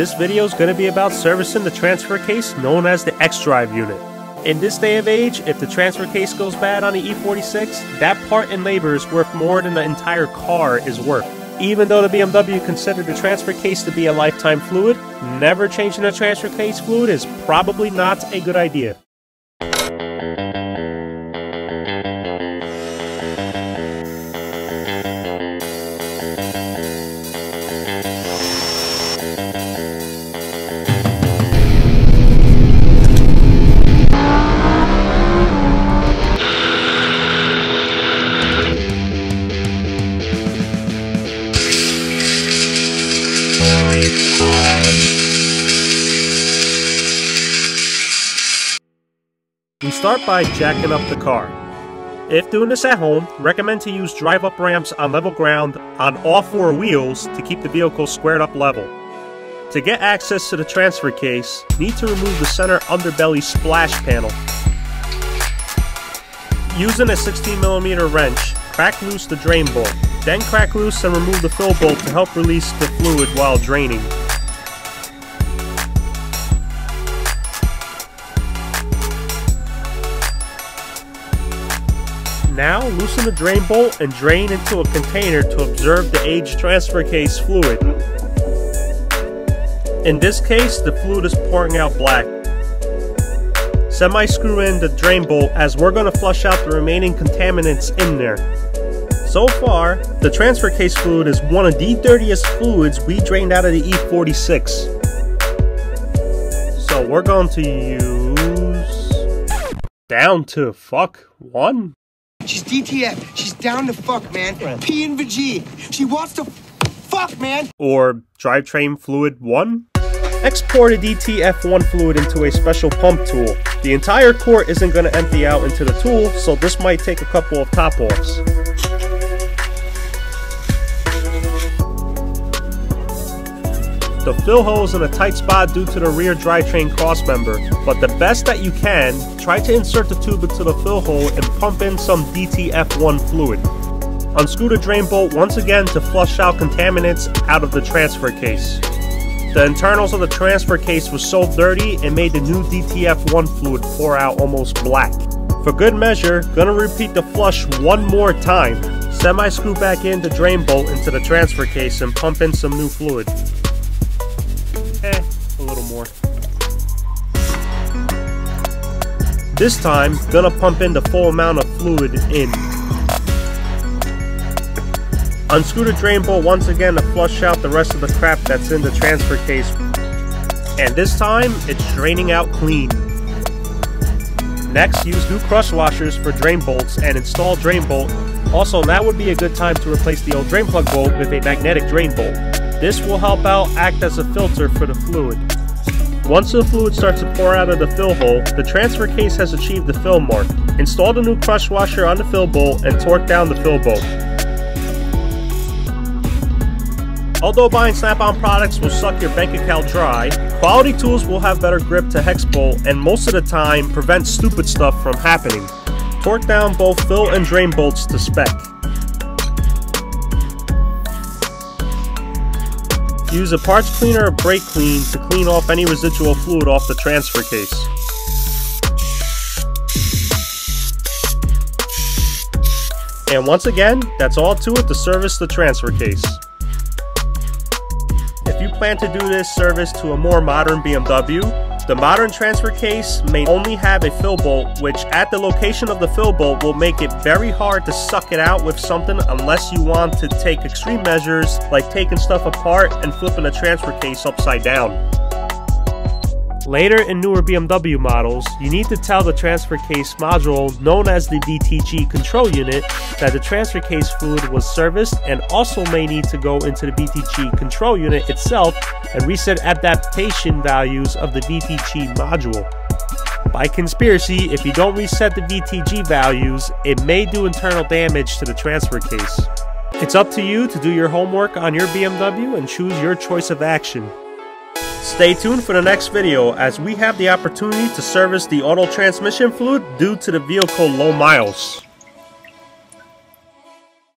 This video is going to be about servicing the transfer case known as the X-Drive unit. In this day of age, if the transfer case goes bad on the E46, that part in labor is worth more than the entire car is worth. Even though the BMW considered the transfer case to be a lifetime fluid, never changing the transfer case fluid is probably not a good idea. We start by jacking up the car. If doing this at home, recommend to use drive-up ramps on level ground on all four wheels to keep the vehicle squared up level. To get access to the transfer case, need to remove the center underbelly splash panel. Using a 16mm wrench, crack loose the drain bolt. Then crack loose and remove the fill bolt to help release the fluid while draining. Now loosen the drain bolt and drain into a container to observe the aged transfer case fluid. In this case, the fluid is pouring out black. Semi-screw in the drain bolt as we're going to flush out the remaining contaminants in there. So far, the transfer case fluid is one of the dirtiest fluids we drained out of the E46. So we're going to use... down to fuck one? She's DTF. She's down to fuck, man. Right. P and VG. She wants to fuck, man. Or drivetrain fluid 1. Export a DTF-1 fluid into a special pump tool. The entire quart isn't going to empty out into the tool, so this might take a couple of top-offs. The fill hole is in a tight spot due to the rear drivetrain crossmember, but the best that you can, try to insert the tube into the fill hole and pump in some DTF-1 fluid. Unscrew the drain bolt once again to flush out contaminants out of the transfer case. The internals of the transfer case was so dirty it made the new DTF-1 fluid pour out almost black. For good measure, gonna repeat the flush one more time. Semi-screw back in the drain bolt into the transfer case and pump in some new fluid. A little more. This time, gonna pump in the full amount of fluid in. Unscrew the drain bolt once again to flush out the rest of the crap that's in the transfer case. And this time, it's draining out clean. Next, use new crush washers for drain bolts and install drain bolt. Also, now would be a good time to replace the old drain plug bolt with a magnetic drain bolt. This will help out act as a filter for the fluid. Once the fluid starts to pour out of the fill hole, the transfer case has achieved the fill mark. Install the new crush washer on the fill bolt and torque down the fill bolt. Although buying Snap-on products will suck your bank account dry, quality tools will have better grip to hex bolt and most of the time prevent stupid stuff from happening. Torque down both fill and drain bolts to spec. Use a parts cleaner or brake clean to clean off any residual fluid off the transfer case. And once again, that's all to it to service the transfer case. If you plan to do this service to a more modern BMW, the modern transfer case may only have a fill bolt, which at the location of the fill bolt will make it very hard to suck it out with something unless you want to take extreme measures like taking stuff apart and flipping a transfer case upside down. Later in newer BMW models, you need to tell the transfer case module, known as the VTG control unit, that the transfer case fluid was serviced and also may need to go into the VTG control unit itself and reset adaptation values of the VTG module. By conspiracy, if you don't reset the VTG values, it may do internal damage to the transfer case. It's up to you to do your homework on your BMW and choose your choice of action. Stay tuned for the next video as we have the opportunity to service the auto transmission fluid due to the vehicle low miles.